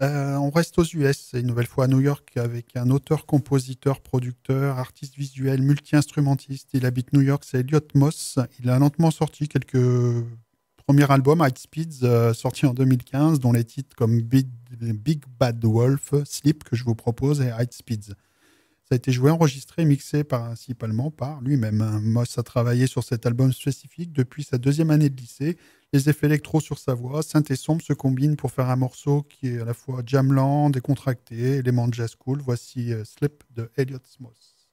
On reste aux US, et une nouvelle fois à New York, avec un auteur, compositeur, producteur, artiste visuel, multi-instrumentiste. Il habite New York, c'est Elliot Moss. Il a lentement sorti quelques premiers albums, High Speeds, sorti en 2015, dont les titres comme Big Bad Wolf, Sleep, que je vous propose, et High Speeds. Ça a été joué, enregistré, mixé principalement par lui-même. Moss a travaillé sur cet album spécifique depuis sa deuxième année de lycée. Les effets électro sur sa voix, synthé sombre, se combinent pour faire un morceau qui est à la fois jamlant, décontracté, élément de jazz cool. Voici Slip de Elliot Moss.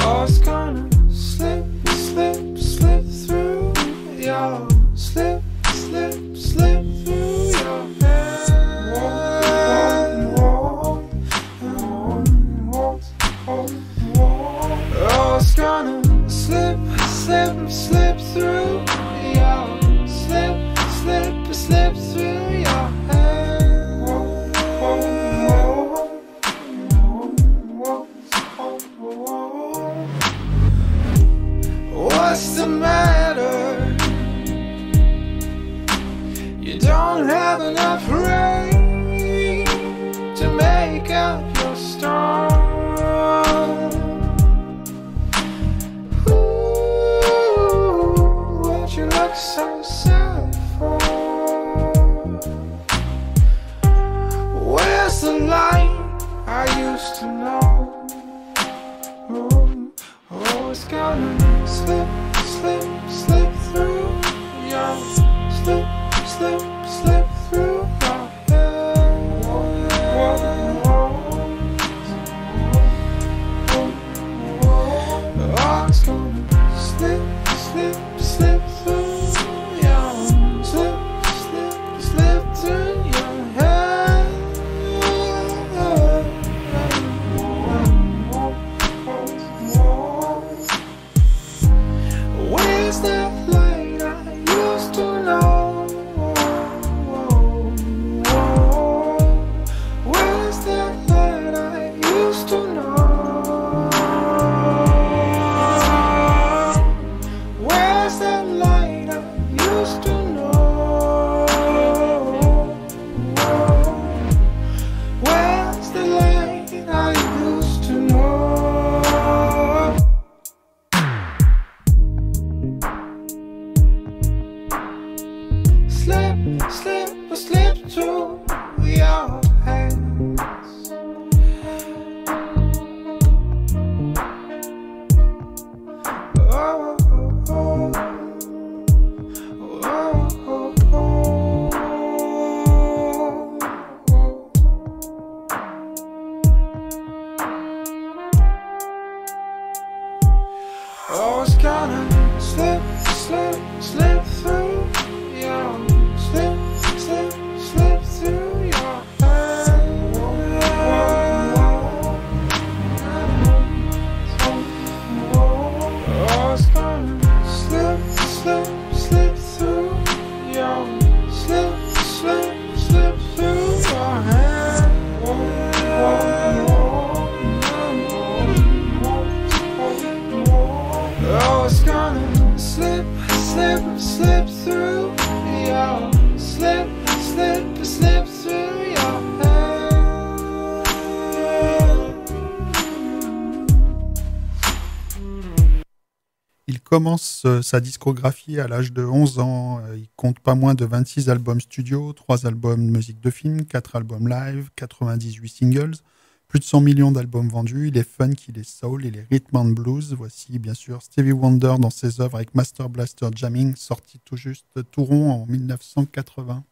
Oh, it's gonna slip, slip, slip through your, slip, slip, slip through your head. Oh, it's gonna slip, slip, slip through your, slip, slip, slip through your hand. Oh, it's gonna slip, slip, slip through your, slip, slip, slip through your hand. What's the matter? You don't have enough rain to make up your storm. Ooh. Commence sa discographie à l'âge de 11 ans. Il compte pas moins de 26 albums studio, 3 albums musique de film, 4 albums live, 98 singles, plus de 100 millions d'albums vendus. Il est funk, il est soul, il est rhythm and blues. Voici bien sûr Stevie Wonder dans ses œuvres avec Master Blaster Jamming, sorti tout juste tout rond en 1980.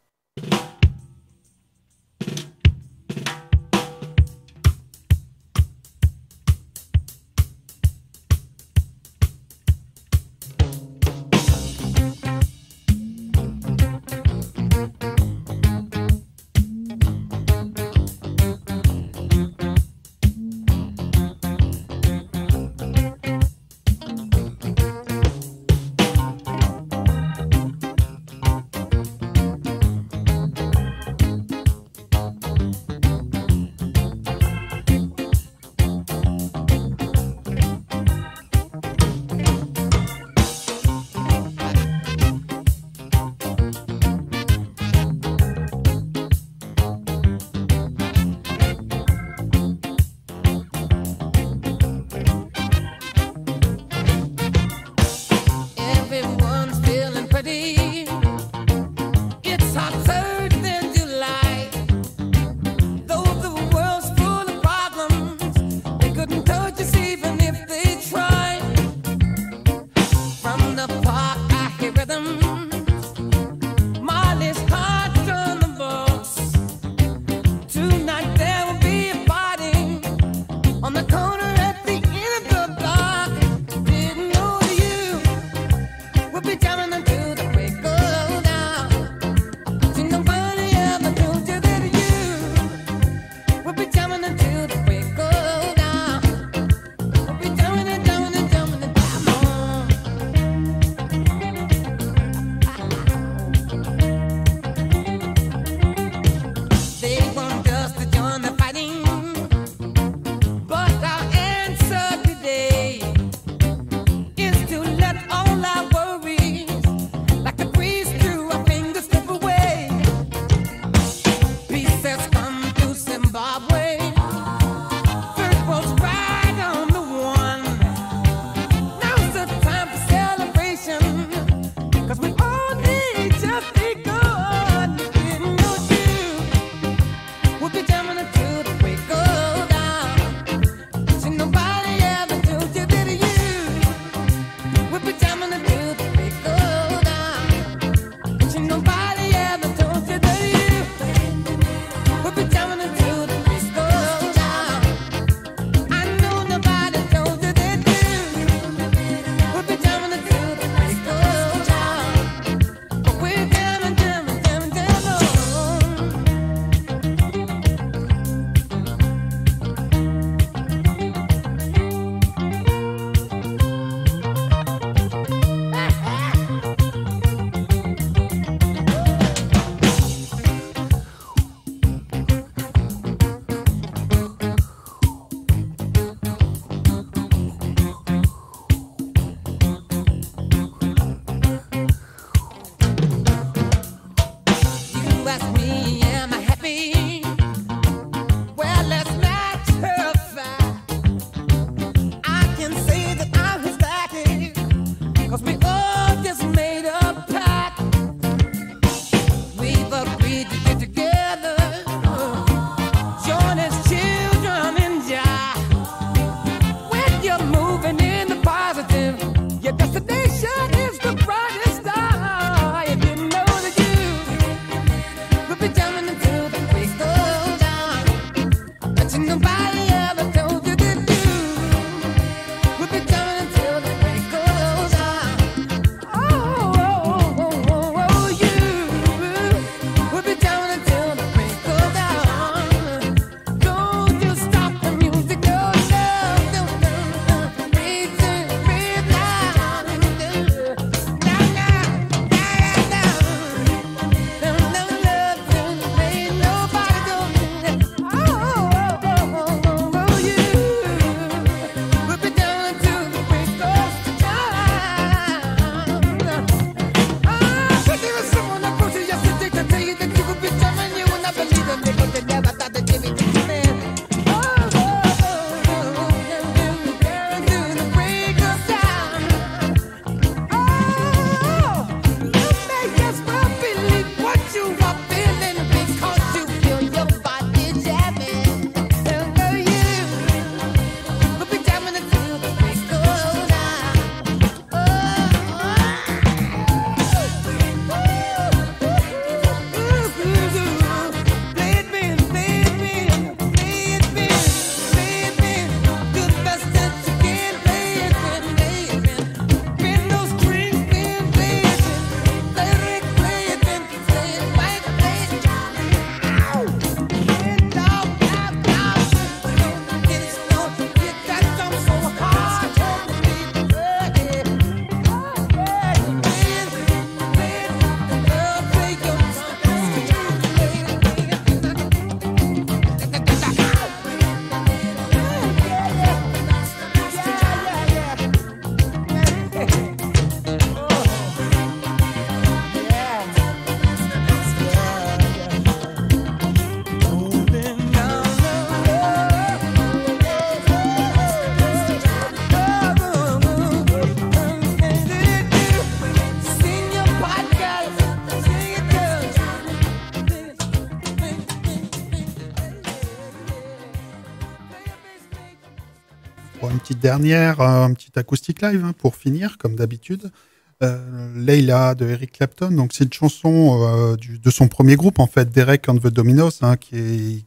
pour une petite dernière, un petit acoustic live hein, pour finir, comme d'habitude. Leila de Eric Clapton. Donc c'est une chanson de son premier groupe en fait, Derek and the Dominos, hein, qui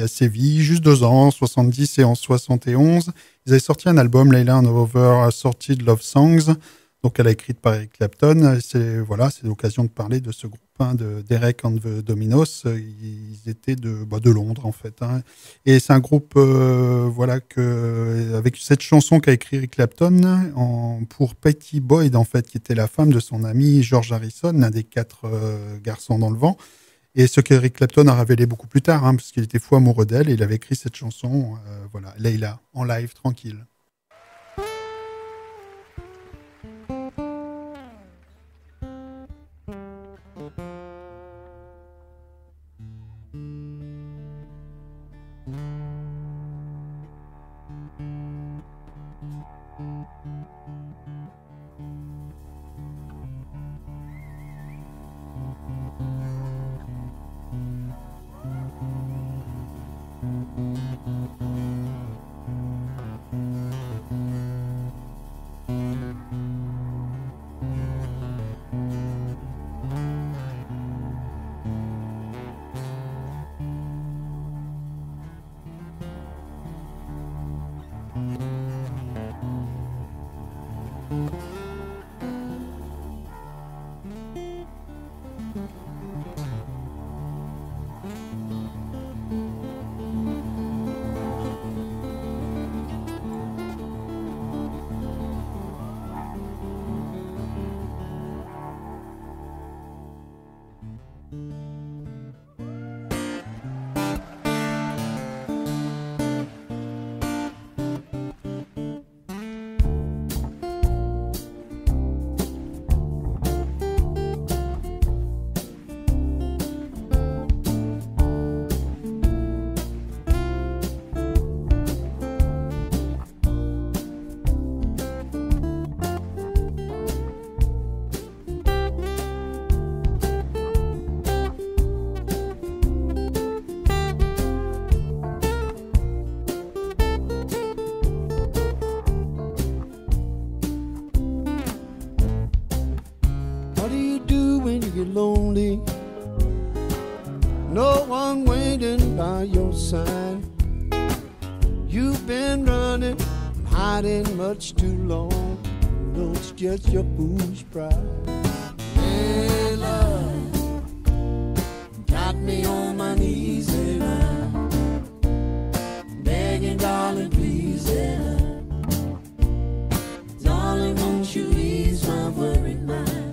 a sévi juste 2 ans, en 70 et en 71. Ils avaient sorti un album, Leila and Over Assorted Love Songs. Donc elle a écrite par Eric Clapton. C'est voilà, c'est l'occasion de parler de ce groupe, hein, de Derek and the Dominos. Ils étaient de Londres en fait. Hein. Et c'est un groupe voilà que avec cette chanson qu'a écrit Eric Clapton pour Patty Boyd en fait, qui était la femme de son ami George Harrison, l'un des 4 garçons dans le vent. Et ce qu'Eric Clapton a révélé beaucoup plus tard, hein, parce qu'il était fou amoureux d'elle, et il avait écrit cette chanson, voilà, Leila, en live tranquille. Lonely, no one waiting by your side. You've been running, hiding much too long. No, it's just your foolish pride. Hey, love, got me on my knees, and I'm begging, darling, please, and darling, won't you ease my worried mind?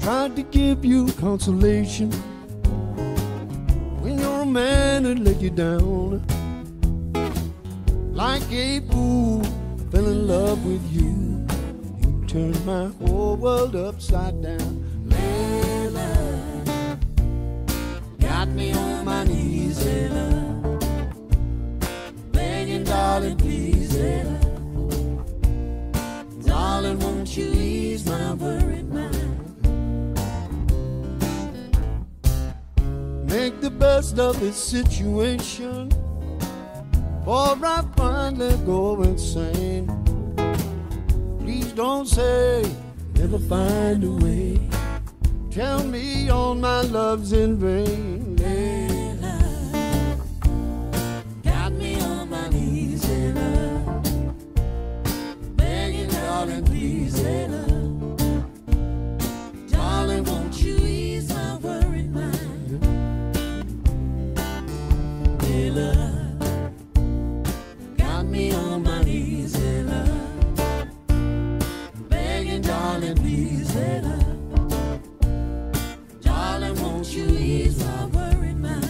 Tried to give you consolation when your man had let you down. Like a fool, fell in love with you. You turned my whole world upside down. Layla, got me on my knees, Layla, begging, darling, please, Layla, darling, won't you ease my worried mind? Make the best of this situation, for I finally go insane. Please don't say never find a way. Tell me all my love's in vain. Layla, got me on my knees, Layla, begging, darling, please, Layla, darling, won't you ease my worried mind? Got me on my knees, Layla, begging, darling, please, Layla, darling, won't you ease my worried mind?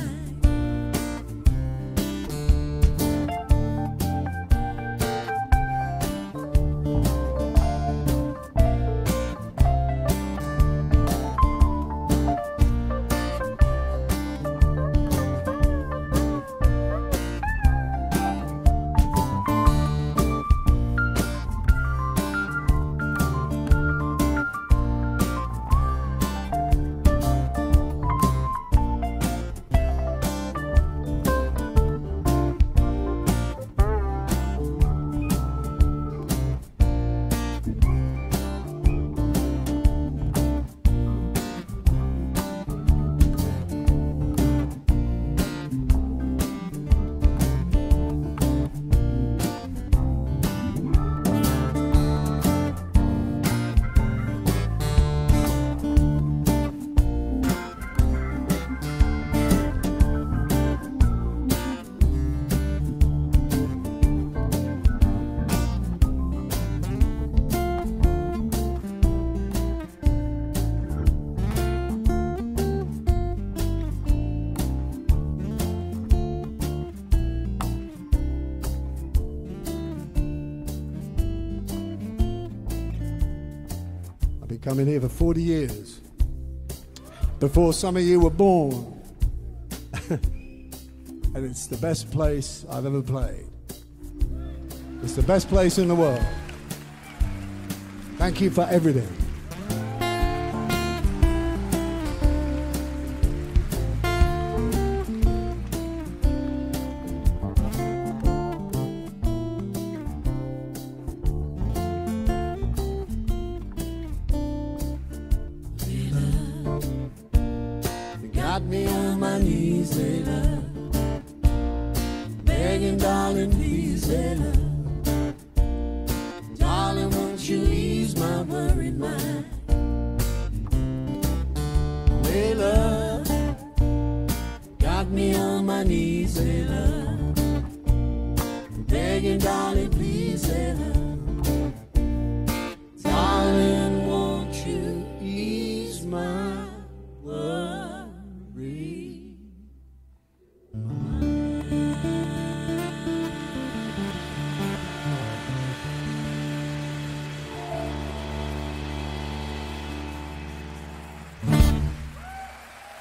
I've been coming here for 40 years. Before some of you were born. And it's the best place I've ever played. It's the best place in the world. Thank you for everything.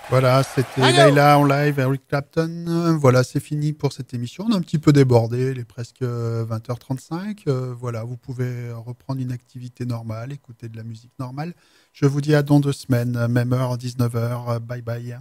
Voilà, c'était Layla en live, Eric Clapton. Voilà, c'est fini pour cette émission. On a un petit peu débordé, il est presque 20h35. Voilà, vous pouvez reprendre une activité normale, écouter de la musique normale. Je vous dis à dans 2 semaines, même heure, 19h. Bye bye.